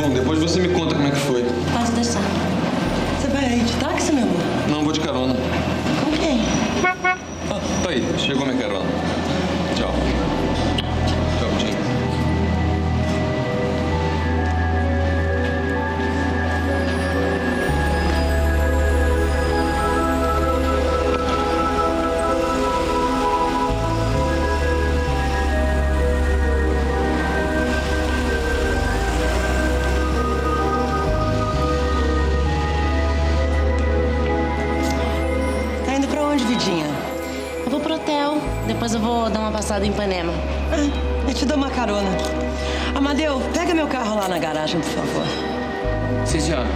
Bom, depois você me conta como é que foi. Posso deixar. Você vai de táxi, meu amor? Não, vou de carona. Com quem? Ah, tá aí. Chegou minha carona. Tchau. Tchau, tchau. Depois eu vou dar uma passada em Ipanema. Ah, eu te dou uma carona. Amadeu, pega meu carro lá na garagem, por favor. Sim, senhora.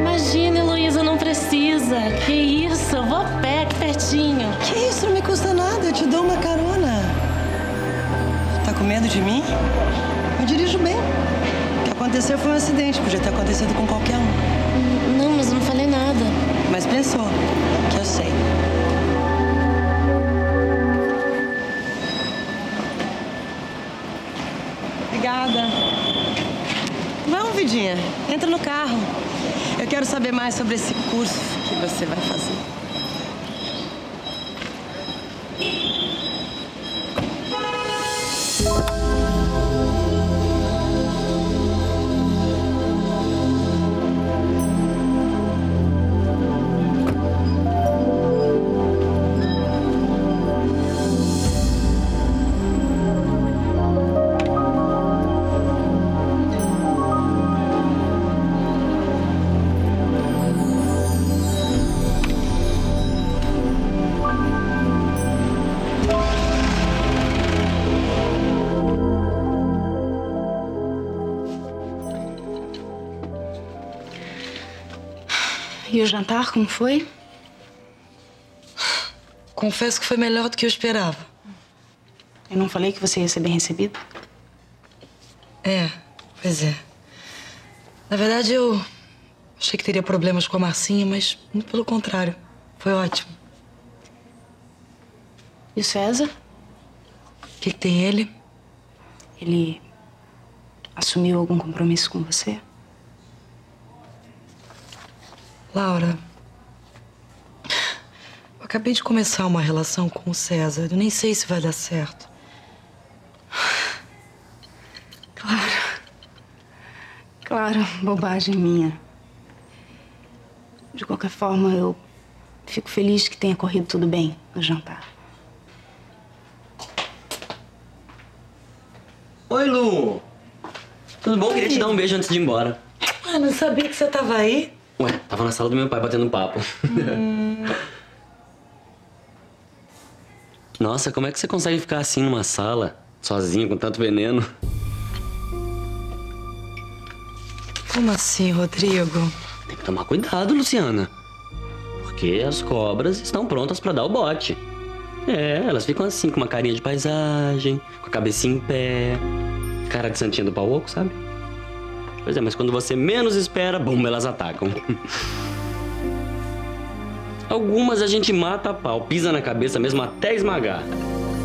Imagina, Heloísa, não precisa. Que isso, eu vou a pé, aqui pertinho. Que isso, não me custa nada, eu te dou uma carona. Tá com medo de mim? Eu dirijo bem. O que aconteceu foi um acidente, podia ter acontecido com qualquer um. Não, mas eu não falei nada. Mas pensou, que eu sei. Obrigada. Vamos, Vidinha. Entra no carro. Eu quero saber mais sobre esse curso que você vai fazer. E o jantar, como foi? Confesso que foi melhor do que eu esperava. Eu não falei que você ia ser bem recebido? É, pois é. Na verdade, eu achei que teria problemas com a Marcinha, mas muito pelo contrário. Foi ótimo. E o César? O que tem ele? Ele assumiu algum compromisso com você? Laura, eu acabei de começar uma relação com o César. Eu nem sei se vai dar certo. Claro, bobagem minha. De qualquer forma, eu fico feliz que tenha corrido tudo bem no jantar. Oi, Lu. Tudo bom? Oi. Queria te dar um beijo antes de ir embora. Ah, não sabia que você tava aí. Ué, tava na sala do meu pai batendo um papo. Nossa, como é que você consegue ficar assim numa sala, sozinha, com tanto veneno? Como assim, Rodrigo? Tem que tomar cuidado, Luciana. Porque as cobras estão prontas pra dar o bote. É, elas ficam assim, com uma carinha de paisagem, com a cabecinha em pé, cara de santinha do pau oco, sabe? Pois é, mas quando você menos espera, bum, elas atacam. Algumas a gente mata a pau, pisa na cabeça mesmo até esmagar.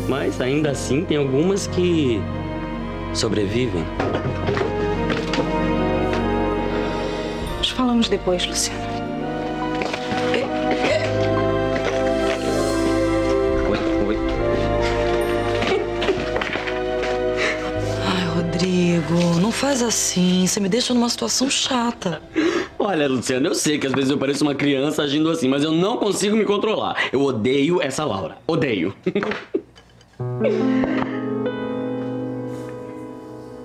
Mas ainda assim tem algumas que sobrevivem. Nós falamos depois, Luciana. Oi. Rodrigo, não faz assim. Você me deixa numa situação chata. Olha, Luciana, eu sei que às vezes eu pareço uma criança agindo assim, mas eu não consigo me controlar. Eu odeio essa Laura. Odeio.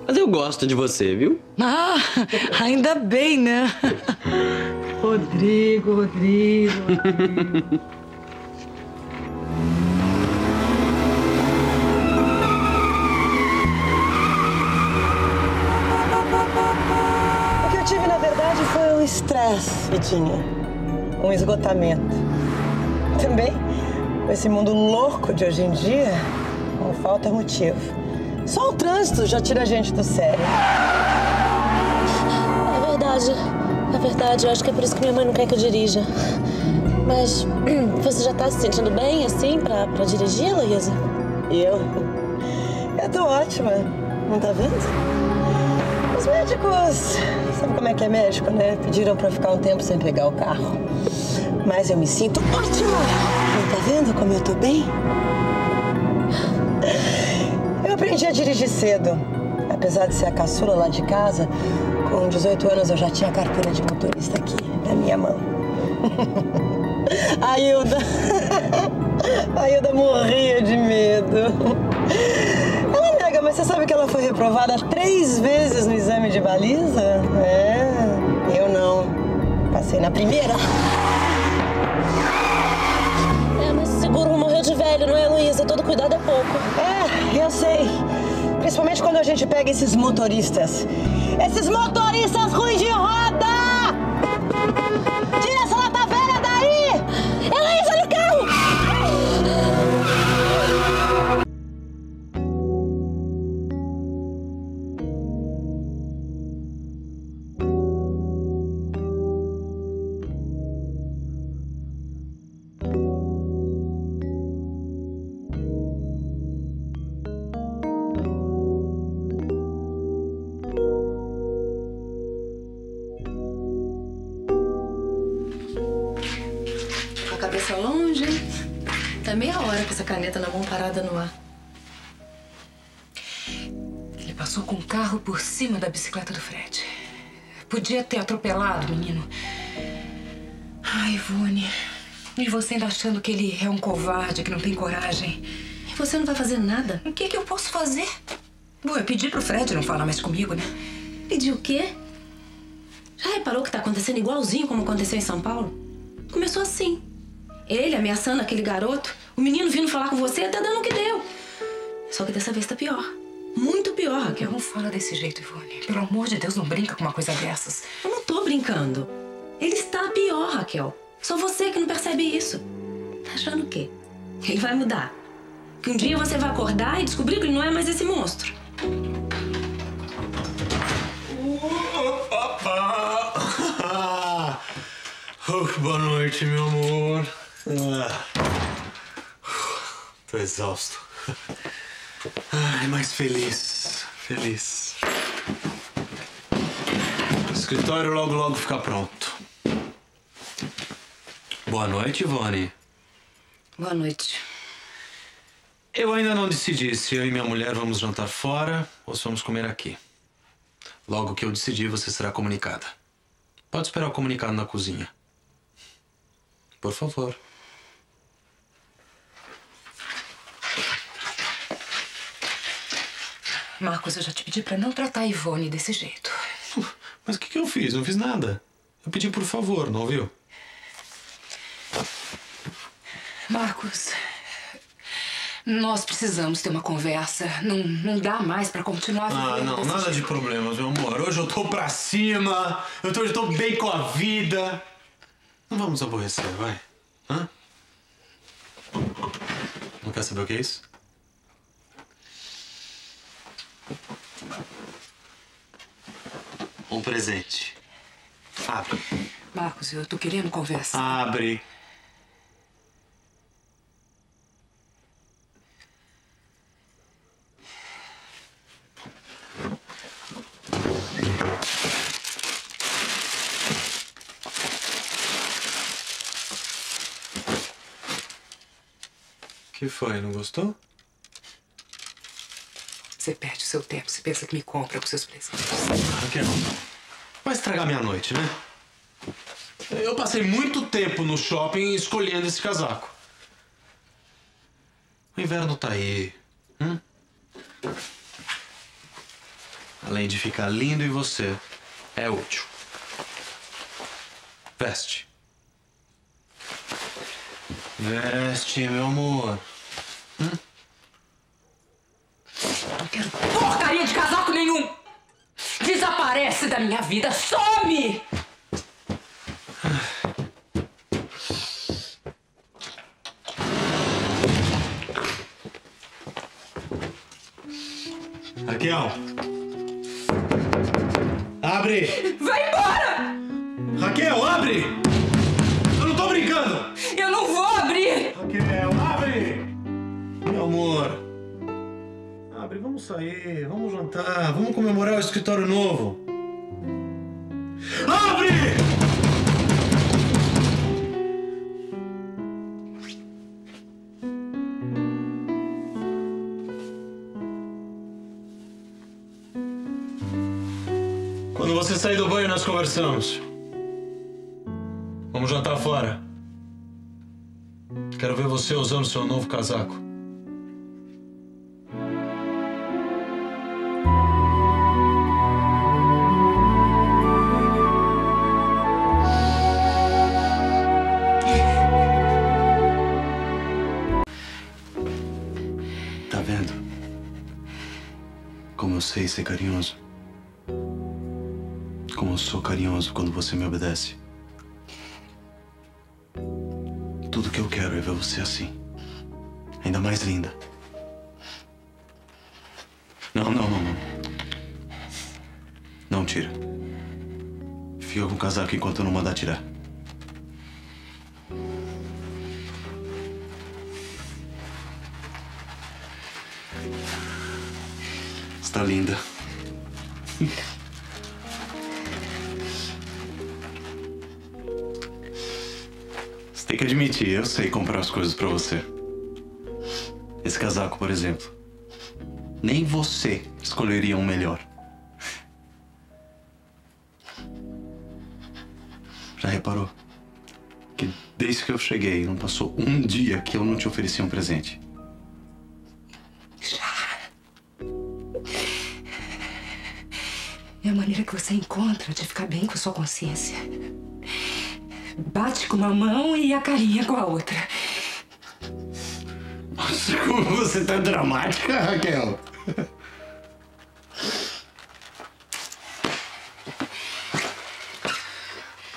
Mas eu gosto de você, viu? Ah, ainda bem, né? Rodrigo. Estresse, Vidinha. Um esgotamento. Também, com esse mundo louco de hoje em dia, não falta motivo. Só o trânsito já tira a gente do sério. É verdade. Eu acho que é por isso que minha mãe não quer que eu dirija. Mas você já tá se sentindo bem, assim, pra dirigir, Luísa? Eu? Eu tô ótima. Não tá vendo? Mas médicos... Sabe como é que é médico, né? Pediram pra ficar um tempo sem pegar o carro. Mas eu me sinto ótima. Tá vendo como eu tô bem? Eu aprendi a dirigir cedo. Apesar de ser a caçula lá de casa, com 18 anos eu já tinha a carteira de motorista aqui, na minha mão. A Ilda... A Ilda morria de medo. Ela nega, mas você sabe que ela foi reprovada 3 vezes no exame de baliza? É, eu não. Passei na primeira. É, mas seguro morreu de velho, não é, Luísa? Todo cuidado é pouco. É, eu sei. Principalmente quando a gente pega esses motoristas. Esses motoristas ruins de roda! Tira essa lata velha daí! Heloísa, olha o carro! Caneta na mão parada no ar. Ele passou com o carro por cima da bicicleta do Fred. Podia ter atropelado o menino. Ai, Ivone. E você ainda achando que ele é um covarde, que não tem coragem. E você não vai fazer nada? O que é que eu posso fazer? Bom, eu pedi pro Fred não falar mais comigo, né? Pedir o quê? Já reparou que tá acontecendo igualzinho como aconteceu em São Paulo? Começou assim. Ele ameaçando aquele garoto, o menino vindo falar com você, até dando o que deu. Só que dessa vez tá pior. Muito pior, Raquel. Não fala desse jeito, Ivone. Pelo amor de Deus, não brinca com uma coisa dessas. Eu não tô brincando. Ele está pior, Raquel. Só você que não percebe isso. Tá achando o quê? Ele vai mudar. Que um dia você vai acordar e descobrir que ele não é mais esse monstro. Opa! Boa noite, meu amor. Tô exausto. Ai, mas feliz. Feliz. O escritório logo, logo fica pronto. Boa noite, Vani. Boa noite. Eu ainda não decidi se eu e minha mulher vamos jantar fora ou se vamos comer aqui. Logo que eu decidir, você será comunicada. Pode esperar o comunicado na cozinha. Por favor. Marcos, eu já te pedi pra não tratar a Ivone desse jeito. Mas o que eu fiz? Não fiz nada. Eu pedi por favor, não ouviu? Marcos, nós precisamos ter uma conversa. Não dá mais pra continuar vivendo desse jeito. Nada de problemas, meu amor. Hoje eu tô pra cima. Hoje eu tô bem com a vida. Não vamos aborrecer, vai. Hã? Não quer saber o que é isso? Um presente. Abre. Marcos, eu tô querendo conversa. Abre. O que foi? Não gostou? Você perde o seu tempo, você pensa que me compra com seus presentes. Raquel, vai estragar minha noite, né? Eu passei muito tempo no shopping escolhendo esse casaco. O inverno tá aí, Além de ficar lindo em você, é útil. Veste. Veste, meu amor. Não quero porcaria de casaco nenhum! Desaparece da minha vida! Some! Raquel! Abre! Vai embora! Raquel, abre! Eu não tô brincando! Eu não vou abrir! Raquel, abre! Meu amor! Vamos sair, vamos jantar, vamos comemorar o escritório novo. Abre! Quando você sair do banho, nós conversamos. Vamos jantar fora. Quero ver você usando seu novo casaco. Sei ser carinhoso. Como eu sou carinhoso quando você me obedece. Tudo que eu quero é ver você assim. Ainda mais linda. Não. Não tira. Fica com o casaco enquanto eu não mandar tirar. Tá linda. Você tem que admitir, eu sei comprar as coisas pra você. Esse casaco, por exemplo. Nem você escolheria um melhor. Já reparou? Que desde que eu cheguei, não passou um dia que eu não te ofereci um presente. É a maneira que você encontra de ficar bem com sua consciência. Bate com uma mão e acarinha com a outra. Nossa, como você tá dramática, Raquel.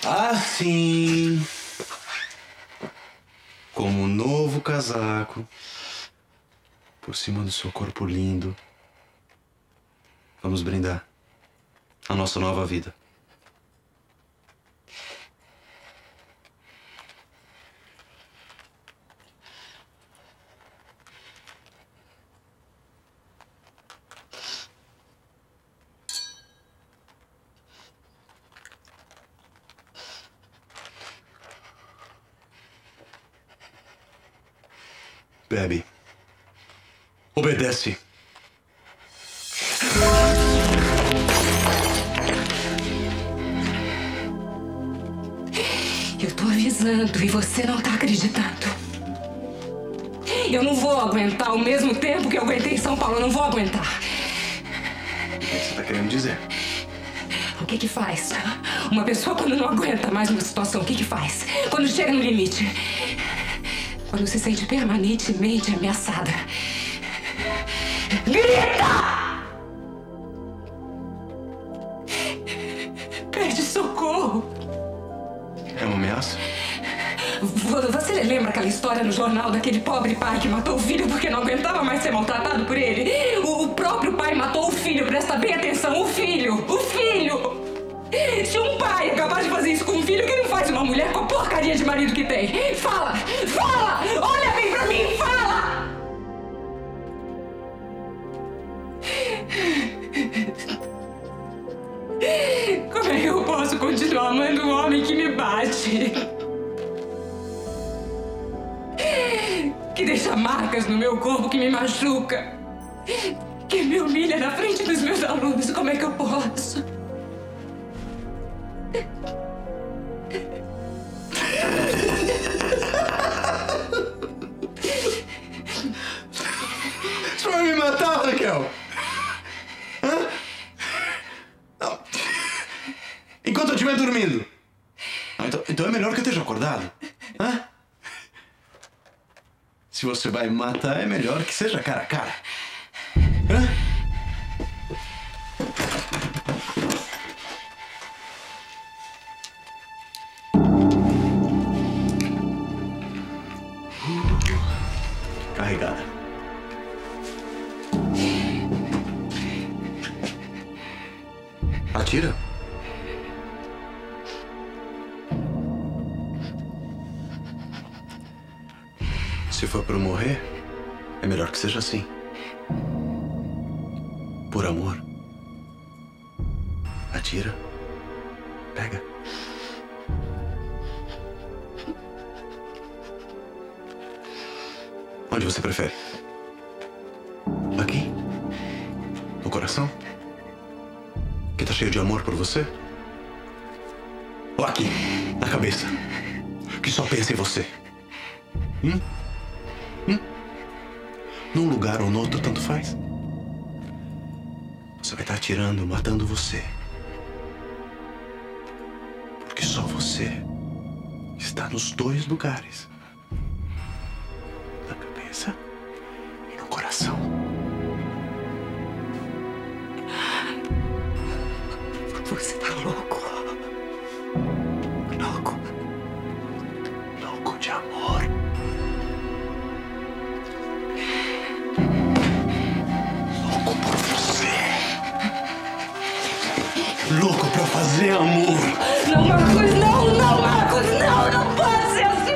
Assim, como um novo casaco, por cima do seu corpo lindo, vamos brindar a nossa nova vida. Bebe. Obedece. E você não tá acreditando. Eu não vou aguentar o mesmo tempo que eu aguentei em São Paulo. Eu não vou aguentar. O que você tá querendo dizer? O que que faz? Uma pessoa quando não aguenta mais uma situação, o que que faz? Quando chega no limite. Quando se sente permanentemente ameaçada. Grita! Você lembra aquela história no jornal daquele pobre pai que matou o filho porque não aguentava mais ser maltratado por ele? O próprio pai matou o filho, presta bem atenção, o filho! O filho! Se um pai é capaz de fazer isso com um filho, quem não faz uma mulher com a porcaria de marido que tem? Fala! Fala! Olha bem pra mim, fala! Como é que eu posso continuar amando um homem que me bate? Que deixa marcas no meu corpo, que me machuca, que me humilha na frente dos meus alunos. Como é que eu posso? Você vai me matar, Raquel? Hã? Não. Enquanto eu estiver dormindo. Então é melhor que eu esteja acordado. Hã? Se você vai me matar, é melhor que seja cara a cara. Hã? Carregada. Atira. Se for pra eu morrer, é melhor que seja assim. Por amor. Atira. Pega. Onde você prefere? Aqui? No coração? Que tá cheio de amor por você? Ou aqui, na cabeça? Que só pensa em você? Num lugar ou no outro, tanto faz. Você vai estar atirando, matando você. Porque só você está nos dois lugares. Na cabeça e no coração. Você está louco. Fazer amor. Não, Marcos, não, não, Marcos, não, não pode ser assim.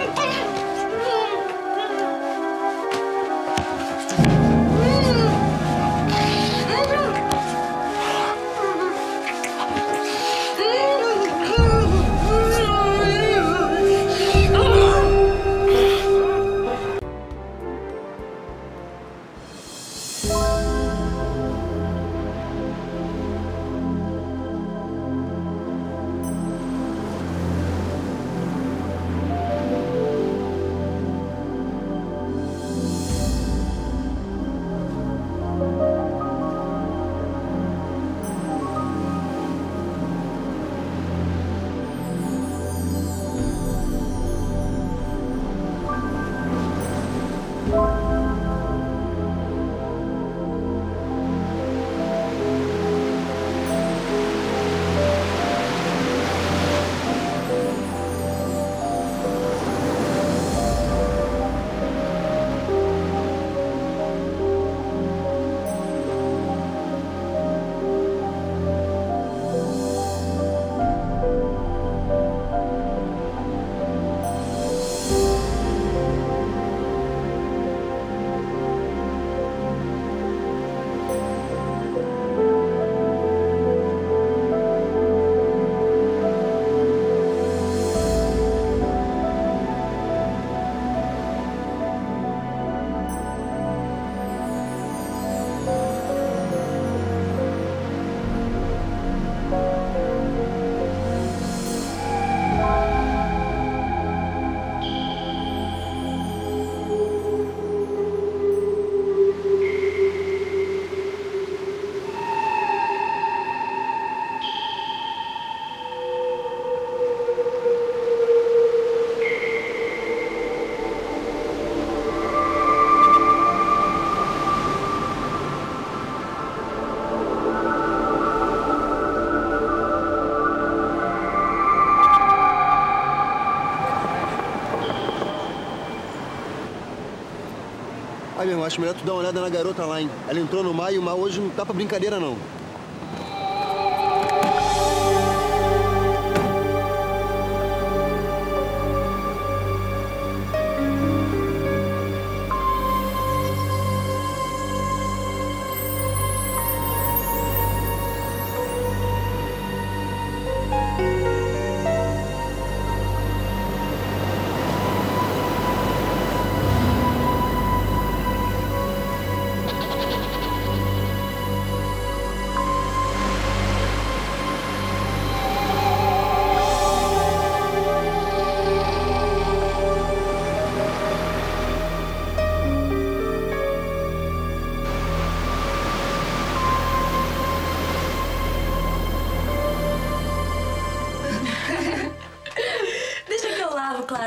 Eu acho melhor tu dar uma olhada na garota lá, hein? Ela entrou no mar e o mar hoje não tá pra brincadeira, não.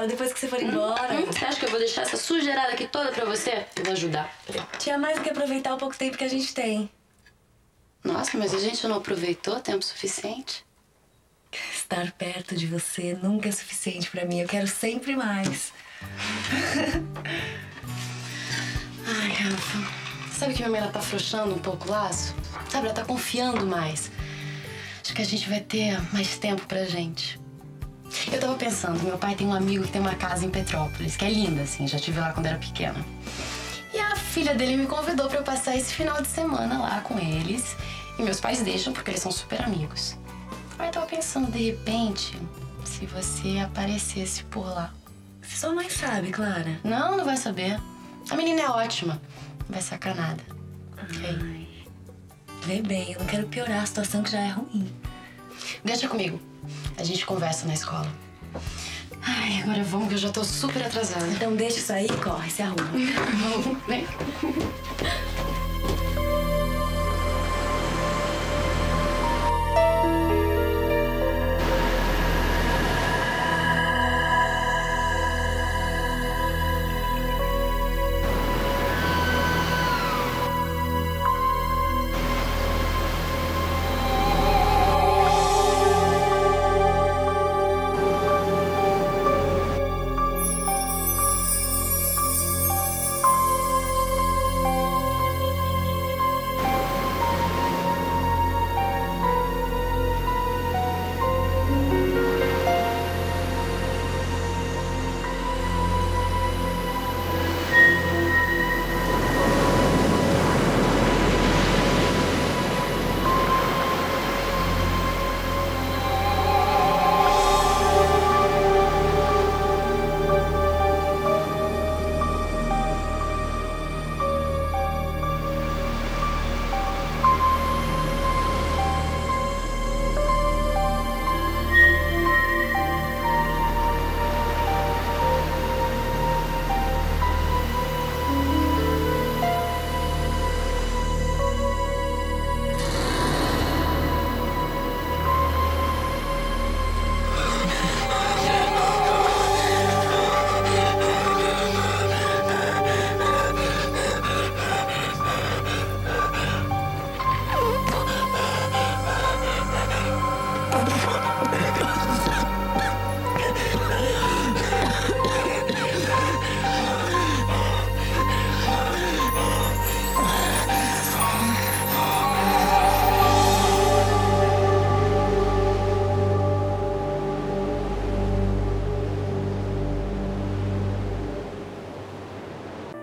Depois que você for embora. Você acha que eu vou deixar essa sujeirada aqui toda pra você? Eu vou ajudar. Tinha mais do que aproveitar o pouco tempo que a gente tem. Nossa, mas a gente não aproveitou tempo suficiente? Estar perto de você nunca é suficiente pra mim. Eu quero sempre mais. Ai, Rafa. Sabe que minha mãe, ela tá afrouxando um pouco o laço? Sabe, ela tá confiando mais. Acho que a gente vai ter mais tempo pra gente. Eu tava pensando, meu pai tem um amigo que tem uma casa em Petrópolis, que é linda, assim, já estive lá quando era pequena. E a filha dele me convidou pra eu passar esse final de semana lá com eles. E meus pais deixam, porque eles são super amigos. Aí eu tava pensando... pensando, de repente, se você aparecesse por lá. Você só mais sabe, Clara. Não, não vai saber. A menina é ótima. Não vai sacar nada. Ok? Vê bem, eu não quero piorar a situação que já é ruim. Deixa comigo. A gente conversa na escola. Ai, agora vamos que eu já tô super atrasada. Então deixa isso aí e corre, se arruma. Vamos, vem.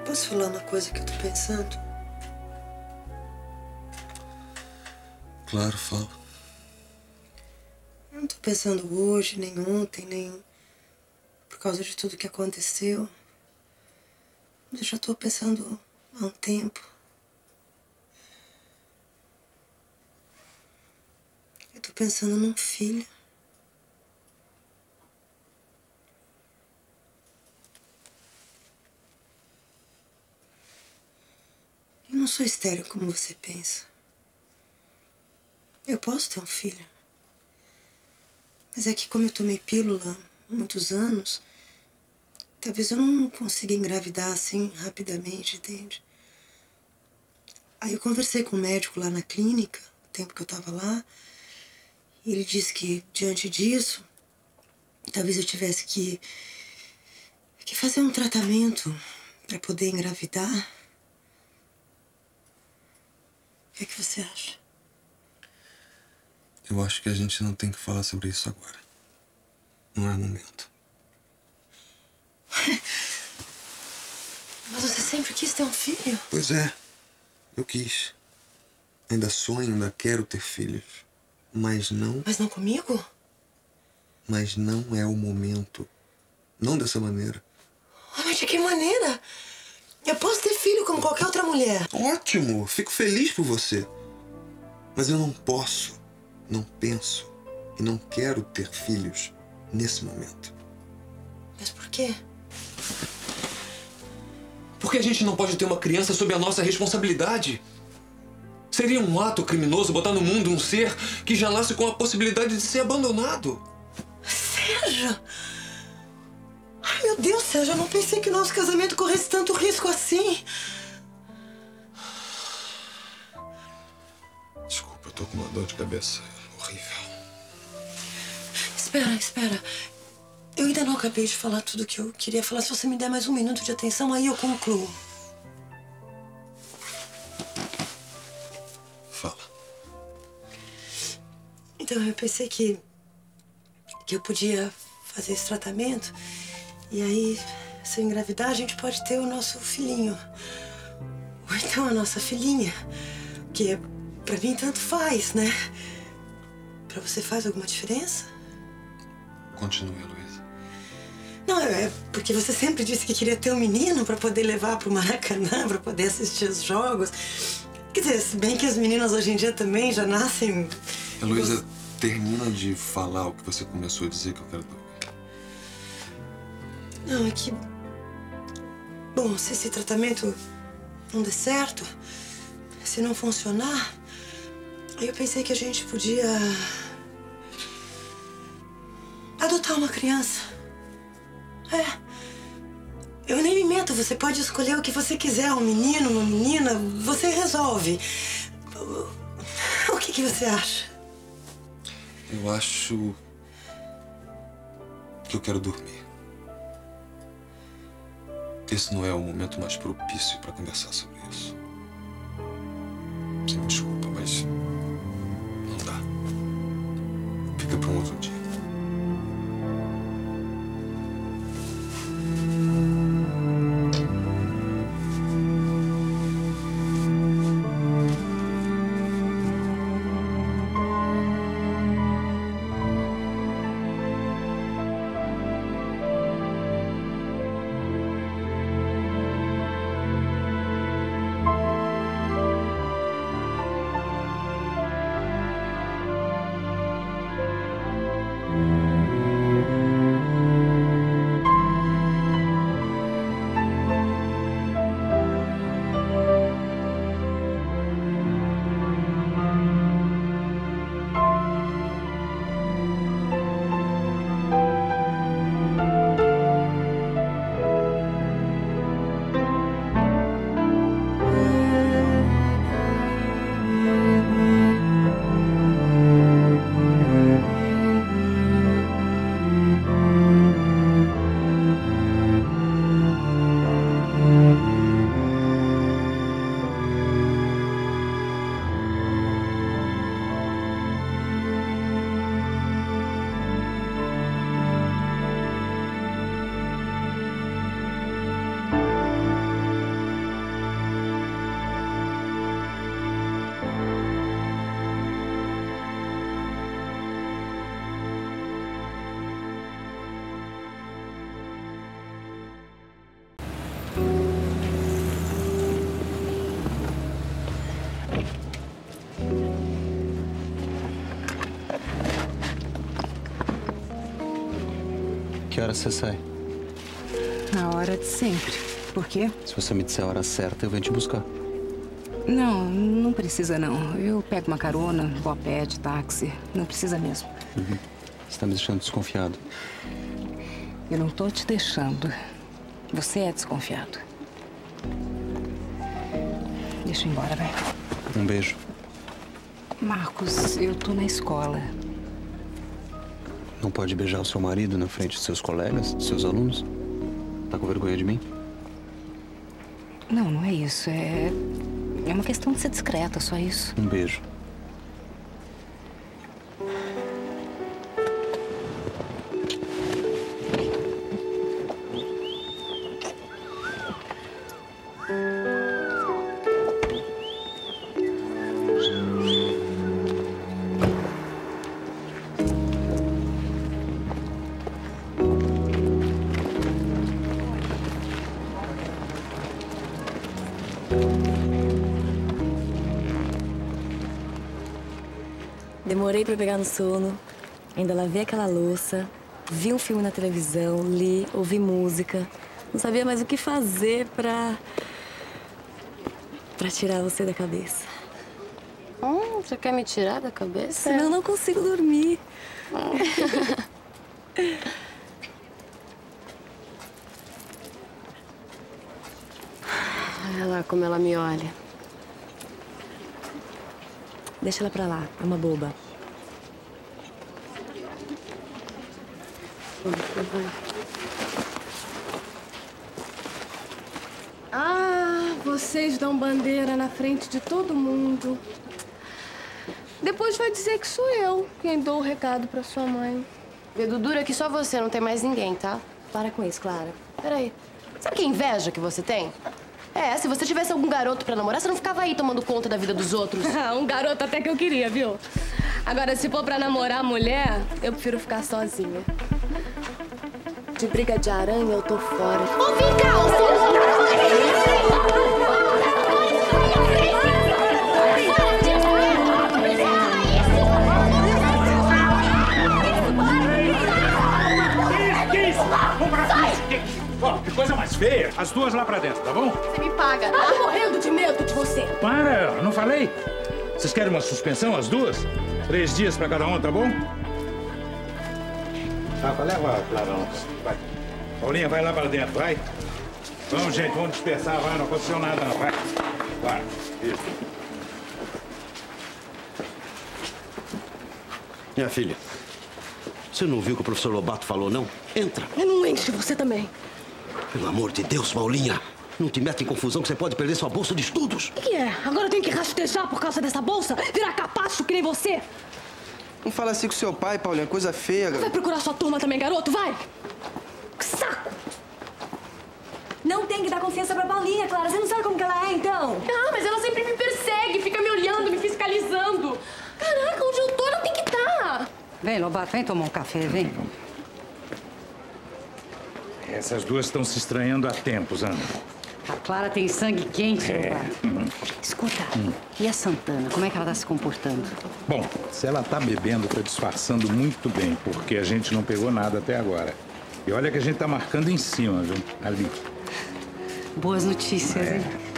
Posso falar uma coisa que eu tô pensando? Claro, fala. Eu não tô pensando hoje, nem ontem, nem por causa de tudo que aconteceu. Mas eu já tô pensando há um tempo. Eu tô pensando num filho. Eu não sou estéril como você pensa. Eu posso ter um filho. Mas é que como eu tomei pílula há muitos anos, talvez eu não consiga engravidar assim rapidamente, entende? Aí eu conversei com um médico lá na clínica, o tempo que eu tava lá, e ele disse que diante disso, talvez eu tivesse que fazer um tratamento pra poder engravidar. O que é que você acha? Eu acho que a gente não tem que falar sobre isso agora. Não é momento. Mas você sempre quis ter um filho? Pois é. Eu quis. Ainda sonho, ainda quero ter filhos. Mas não... Mas não comigo? Mas não é o momento. Não dessa maneira. Oh, mas de que maneira? Eu posso ter filho como qualquer outra mulher. Ótimo! Fico feliz por você. Mas eu não posso, não penso e não quero ter filhos nesse momento. Mas por quê? Porque a gente não pode ter uma criança sob a nossa responsabilidade. Seria um ato criminoso botar no mundo um ser que já nasce com a possibilidade de ser abandonado. Sérgio! Ai, meu Deus, Sérgio, eu não pensei que o nosso casamento corresse tanto risco assim. Desculpa, eu tô com uma dor de cabeça horrível. Espera, espera. Eu ainda não acabei de falar tudo o que eu queria falar. Se você me der mais um minuto de atenção, aí eu concluo. Fala. Então, eu pensei que eu podia fazer esse tratamento... E aí, se eu engravidar, a gente pode ter o nosso filhinho. Ou então a nossa filhinha. Que, pra mim, tanto faz, né? Pra você faz alguma diferença? Continue, Luísa. Não, é porque você sempre disse que queria ter um menino pra poder levar pro Maracanã, pra poder assistir os jogos. Quer dizer, se bem que as meninas hoje em dia também já nascem... Heloísa, termina de falar o que você começou a dizer que eu quero tocar. Não, é que... Bom, se esse tratamento não der certo, se não funcionar, aí eu pensei que a gente podia... adotar uma criança. É. Eu nem me meto, você pode escolher o que você quiser, um menino, uma menina, você resolve. O que você acha? Eu acho que eu quero dormir. Esse não é o momento mais propício para conversar sobre isso. Você me desculpa, mas não dá. Fica para um outro dia. Que hora você sai? Na hora de sempre. Por quê? Se você me disser a hora certa, eu venho te buscar. Não, não precisa não. Eu pego uma carona, vou a pé, de táxi. Não precisa mesmo. Uhum. Você tá me deixando desconfiado. Eu não tô te deixando. Você é desconfiado. Deixa eu ir embora, vai. Um beijo. Marcos, eu tô na escola. Não pode beijar o seu marido na frente de seus colegas, de seus alunos? Tá com vergonha de mim? Não, não é isso. É uma questão de ser discreta, só isso. Um beijo. Demorei pra pegar no sono, ainda lavei aquela louça, vi um filme na televisão, li, ouvi música. Não sabia mais o que fazer pra tirar você da cabeça. Você quer me tirar da cabeça? Senão eu não consigo dormir. Olha lá como ela me olha. Deixa ela pra lá, é uma boba. Ah, vocês dão bandeira na frente de todo mundo. Depois vai dizer que sou eu quem dou o recado pra sua mãe. Dedo duro é que só você, não tem mais ninguém, tá? Para com isso, Clara. Peraí. Sabe que inveja que você tem? É, se você tivesse algum garoto pra namorar, você não ficava aí tomando conta da vida dos outros. Ah, um garoto até que eu queria, viu? Agora, se for pra namorar mulher, eu prefiro ficar sozinha. De briga de aranha, eu tô fora. Ô, vem cá, ô, que coisa mais feia. As duas lá pra dentro, tá bom? Você me paga, tá? Tô morrendo de medo de você. Para, não falei? Vocês querem uma suspensão, as duas? 3 dias pra cada uma, tá bom? Rafa, leva a Clara. Vai. Paulinha, vai lá pra dentro, vai. Vamos, gente, vamos dispersar, vai. Não aconteceu nada, não, vai. Vai, isso. Minha filha, você não viu o que o professor Lobato falou, não? Entra. Eu não enche, você também. Pelo amor de Deus, Paulinha, não te meta em confusão que você pode perder sua bolsa de estudos. O que é? Agora eu tenho que rastejar por causa dessa bolsa? Virar capacho que nem você? Não fala assim com seu pai, Paulinha, coisa feia. Vai procurar sua turma também, garoto, vai! Que saco! Não tem que dar confiança pra Paulinha, Clara, você não sabe como que ela é, então? Ah, mas ela sempre me persegue, fica me olhando, me fiscalizando. Caraca, onde eu tô, ela tem que estar. Vem, Lobato, vem tomar um café, vem. Essas duas estão se estranhando há tempos, Ana. A Clara tem sangue quente, Lobato. Escuta, e a Santana? Como é que ela tá se comportando? Bom, se ela tá bebendo, tá disfarçando muito bem, porque a gente não pegou nada até agora. E olha que a gente tá marcando em cima, viu? Ali. Boas notícias, hein?